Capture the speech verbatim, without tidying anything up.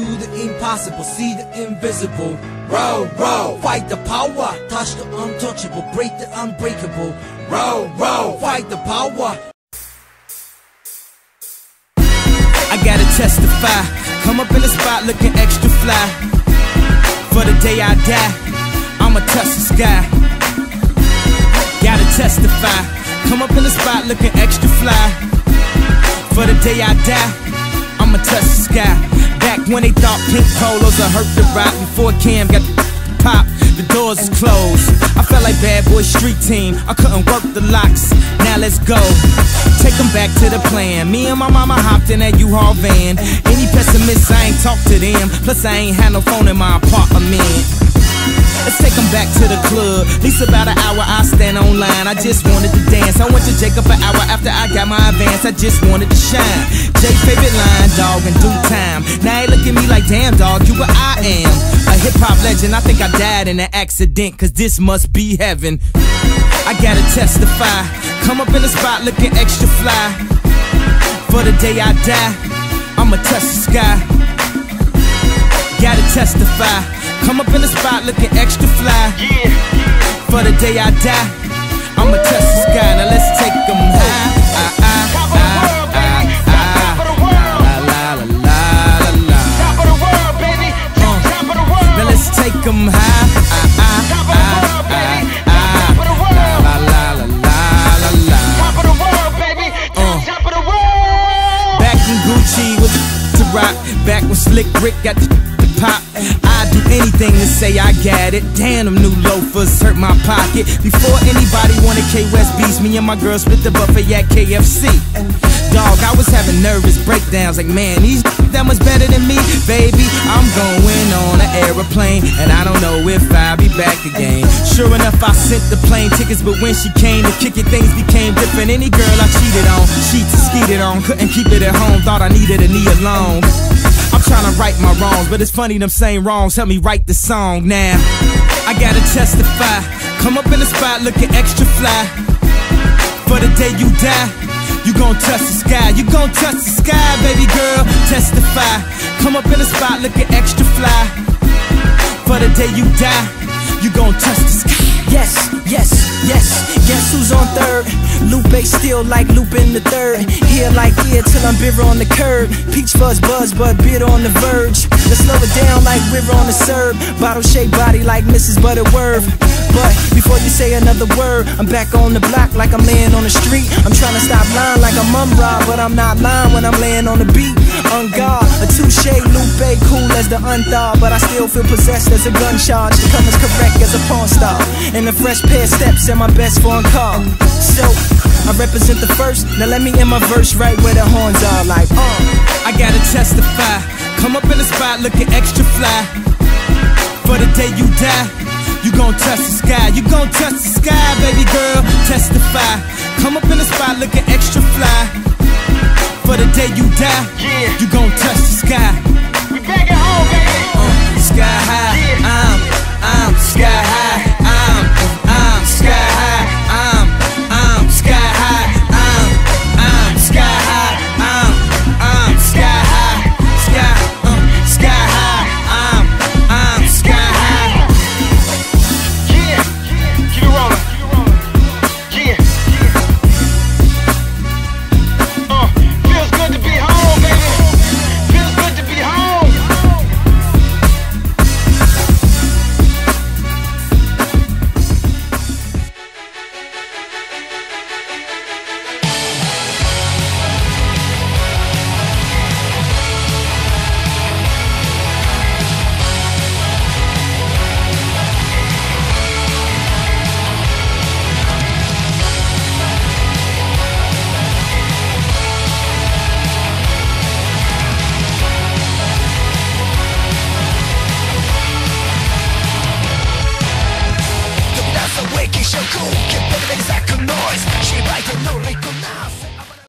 Do the impossible, see the invisible. Row, row, fight the power. Touch the untouchable, break the unbreakable. Row, row, fight the power. I gotta testify. Come up in the spot looking extra fly. For the day I die, I'ma touch the sky. Gotta testify. Come up in the spot looking extra fly. For the day I die, I'ma touch the sky. Back when they thought pink polos would hurt the rock, before Cam got the pop, the doors is closed. I felt like Bad Boy street team, I couldn't work the locks. Now let's go, take them back to the plan. Me and my mama hopped in that U-Haul van. Any pessimists, I ain't talked to them. Plus I ain't had no phone in my apartment. Let's take them back to the club. At least about an hour I stand online. I just wanted to dance. I went to Jacob an hour after I got my advance. I just wanted to shine. Jay favorite line, dog, in due time. Now they look at me like, damn dog, you what I am. A hip-hop legend, I think I died in an accident, cause this must be heaven. I gotta testify. Come up in the spot looking extra fly. For the day I die, I'ma touch the sky. Gotta testify. Come up in the spot looking extra fly. For the day I die, I'ma touch the sky. Now let's take them high. Ah, ah, ah, ah. Take them high, ah, ah, top of the world, baby. Top of the world, la la la la la. Top of the world, baby. Top of the world. Back when Gucci was to rock, back when Slick Rick got the pop. I'd do anything to say I got it. Damn, them new loafers hurt my pocket. Before anybody wanted K-West beats, me and my girl split the buffet at K F C. Dog, I was having nervous breakdowns, like man, these that much better than me, baby. I'm going on an airplane, and I don't know if I'll be back again. Sure enough, I sent the plane tickets, but when she came to kick it, things became different. Any girl I cheated on, she skeeted on, couldn't keep it at home, thought I needed a knee alone. I'm trying to right my wrongs, but it's funny them same wrongs help me write the song now. I gotta testify. Come up in the spot looking extra fly. For the day you die, you gon' touch the sky, you gon' touch the sky, baby girl. Testify. Come up in the spot looking extra fly. For the day you die, you gon' touch the sky. Yes, yes, yes. Guess who's on third? Lupe still like Lupe in the third. Here like here till I'm bitter on the curb. Peach fuzz buzz, but bitter on the verge. Let's slow it down like we're on the serve. Bottle shaped body like Missus Butterworth. But before you say another word, I'm back on the block like I'm laying on the street. I'm trying to stop lying like I'm umbrella, but I'm not lying when I'm laying on the beat. On guard, a touche, Lupe, cool as the unthawed, but I still feel possessed as a gun charge. The come as correct as a porn star, and a fresh pair of steps and my best phone call. So I represent the first. Now let me end my verse right where the horns are. Like, oh, uh. I gotta testify. Come up in the spot looking extra fly. For the day you die, you gon' touch the sky, you gon' touch the sky, baby girl. Testify. Come up in the spot looking extra fly. For the day you die, yeah, you gon' touch the sky. We back at home, baby. Uh, sky high, yeah. I'm, I'm sky high.